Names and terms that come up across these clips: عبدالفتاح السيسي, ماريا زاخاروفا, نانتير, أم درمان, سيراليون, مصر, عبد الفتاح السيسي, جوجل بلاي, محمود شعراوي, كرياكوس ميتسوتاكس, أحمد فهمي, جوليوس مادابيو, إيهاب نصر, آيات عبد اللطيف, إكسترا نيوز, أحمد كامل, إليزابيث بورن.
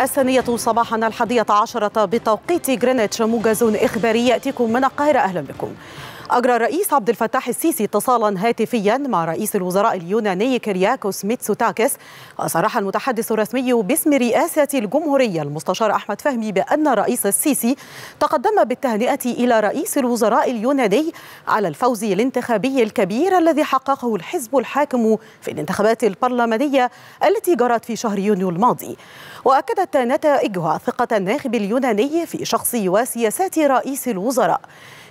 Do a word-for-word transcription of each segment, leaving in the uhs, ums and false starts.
الثانية صباحا الحادية عشرة بتوقيت غرينتش، موجز إخباري يأتيكم من القاهرة. أهلا بكم. أجرى الرئيس عبد الفتاح السيسي اتصالا هاتفيا مع رئيس الوزراء اليوناني كرياكوس ميتسوتاكس، وصرح المتحدث الرسمي باسم رئاسة الجمهورية المستشار أحمد فهمي بأن الرئيس السيسي تقدم بالتهنئة إلى رئيس الوزراء اليوناني على الفوز الانتخابي الكبير الذي حققه الحزب الحاكم في الانتخابات البرلمانية التي جرت في شهر يونيو الماضي، وأكدت نتائجها ثقة الناخب اليوناني في شخص وسياسات رئيس الوزراء.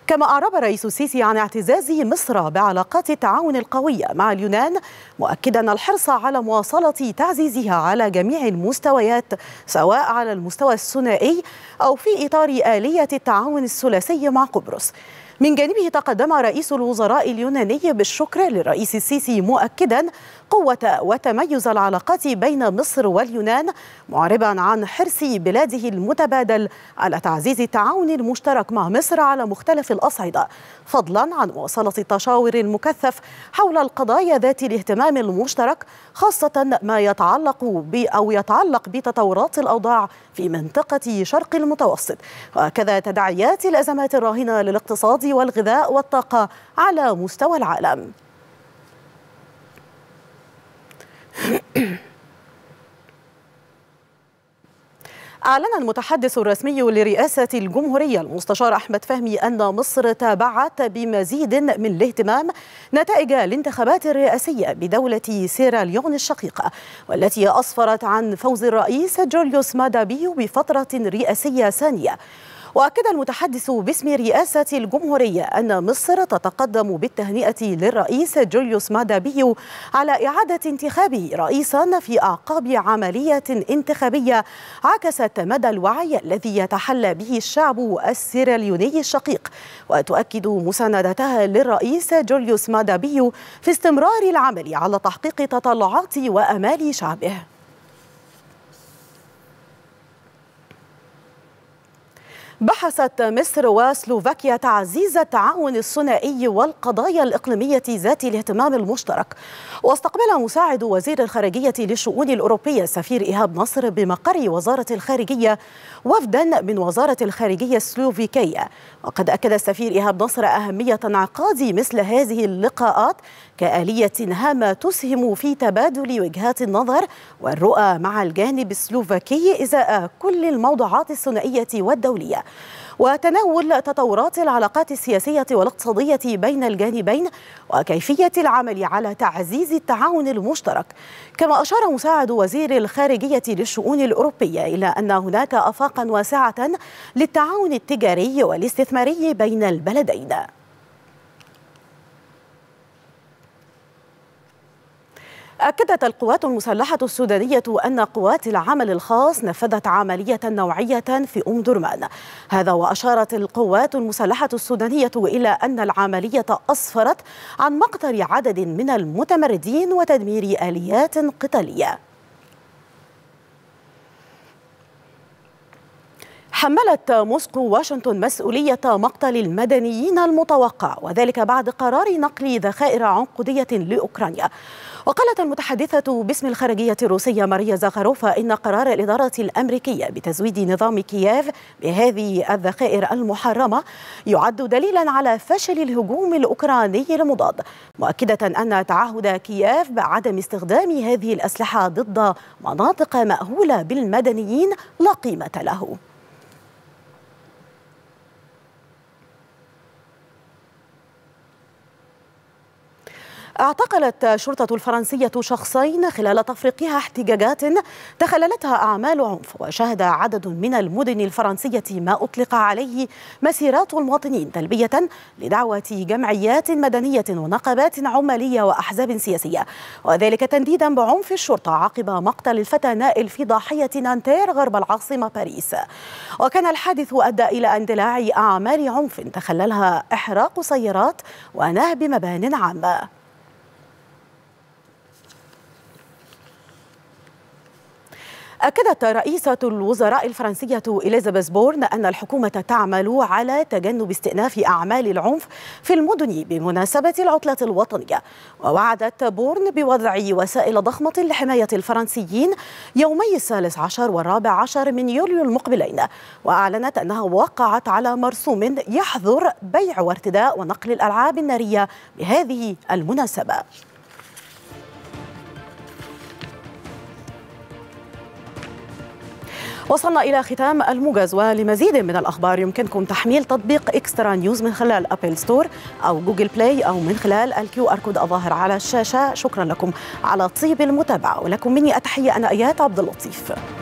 كما أعرب رئيس السيسي عن اعتزاز مصر بعلاقات التعاون القوية مع اليونان، مؤكدا الحرص على مواصلة تعزيزها على جميع المستويات، سواء على المستوى الثنائي أو في إطار آلية التعاون الثلاثي مع قبرص. من جانبه تقدم رئيس الوزراء اليوناني بالشكر للرئيس السيسي، مؤكدا قوة وتميز العلاقات بين مصر واليونان، معربا عن حرص بلاده المتبادل على تعزيز التعاون المشترك مع مصر على مختلف الأصعدة، فضلا عن مواصلة التشاور المكثف حول القضايا ذات الاهتمام المشترك، خاصة ما يتعلق ب أو يتعلق بتطورات الأوضاع في منطقة شرق المتوسط، وكذا تداعيات الأزمات الراهنة للاقتصاد والغذاء والطاقة على مستوى العالم. أعلن المتحدث الرسمي لرئاسة الجمهورية المستشار أحمد فهمي أن مصر تابعت بمزيد من الاهتمام نتائج الانتخابات الرئاسية بدولة سيراليون الشقيقة، والتي أسفرت عن فوز الرئيس جوليوس مادابيو بفترة رئاسية ثانية. وأكد المتحدث باسم رئاسة الجمهورية أن مصر تتقدم بالتهنئة للرئيس جوليوس مادابيو على إعادة انتخابه رئيسا في أعقاب عملية انتخابية عكست مدى الوعي الذي يتحلى به الشعب السيراليوني الشقيق، وتؤكد مساندتها للرئيس جوليوس مادابيو في استمرار العمل على تحقيق تطلعات وأمال شعبه. بحثت مصر وسلوفاكيا تعزيز التعاون الثنائي والقضايا الإقليمية ذات الاهتمام المشترك، واستقبل مساعد وزير الخارجية للشؤون الأوروبية السفير إيهاب نصر بمقر وزارة الخارجية وفدا من وزارة الخارجية السلوفيكية. وقد أكد السفير إيهاب نصر أهمية انعقاد مثل هذه اللقاءات كآلية هامة تسهم في تبادل وجهات النظر والرؤى مع الجانب السلوفاكي إزاء كل الموضوعات الثنائية والدولية، وتناول تطورات العلاقات السياسية والاقتصادية بين الجانبين وكيفية العمل على تعزيز التعاون المشترك. كما أشار مساعد وزير الخارجية للشؤون الأوروبية إلى أن هناك آفاقا واسعة للتعاون التجاري والاستثماري بين البلدين. أكدت القوات المسلحة السودانية أن قوات العمل الخاص نفذت عملية نوعية في أم درمان. هذا وأشارت القوات المسلحة السودانية إلى أن العملية أسفرت عن مقتل عدد من المتمردين وتدمير آليات قتالية. حملت موسكو واشنطن مسؤولية مقتل المدنيين المتوقع، وذلك بعد قرار نقل ذخائر عنقودية لأوكرانيا. وقالت المتحدثة باسم الخارجية الروسية ماريا زاخاروفا إن قرار الإدارة الأمريكية بتزويد نظام كييف بهذه الذخائر المحرمة يعد دليلا على فشل الهجوم الأوكراني المضاد، مؤكدة أن تعهد كييف بعدم استخدام هذه الأسلحة ضد مناطق مأهولة بالمدنيين لا قيمة له. اعتقلت الشرطة الفرنسية شخصين خلال تفريقها احتجاجات تخللتها أعمال عنف، وشهد عدد من المدن الفرنسية ما أطلق عليه مسيرات المواطنين تلبية لدعوة جمعيات مدنية ونقابات عمالية وأحزاب سياسية، وذلك تنديدا بعنف الشرطة عقب مقتل الفتى نائل في ضاحية نانتير غرب العاصمة باريس. وكان الحادث أدى إلى اندلاع أعمال عنف تخللها إحراق سيارات ونهب مبان عامة. أكدت رئيسة الوزراء الفرنسية إليزابيث بورن أن الحكومة تعمل على تجنب استئناف أعمال العنف في المدن بمناسبة العطلة الوطنية. ووعدت بورن بوضع وسائل ضخمة لحماية الفرنسيين يومي الثالث عشر والرابع عشر من يوليو المقبلين، وأعلنت أنها وقعت على مرسوم يحظر بيع وارتداء ونقل الألعاب النارية بهذه المناسبة. وصلنا إلى ختام الموجز، ولمزيد من الأخبار يمكنكم تحميل تطبيق إكسترا نيوز من خلال أبل ستور أو جوجل بلاي أو من خلال الكيو آر كود الظاهر على الشاشة. شكرا لكم على طيب المتابعة، ولكم مني التحية، أنا آيات عبد اللطيف.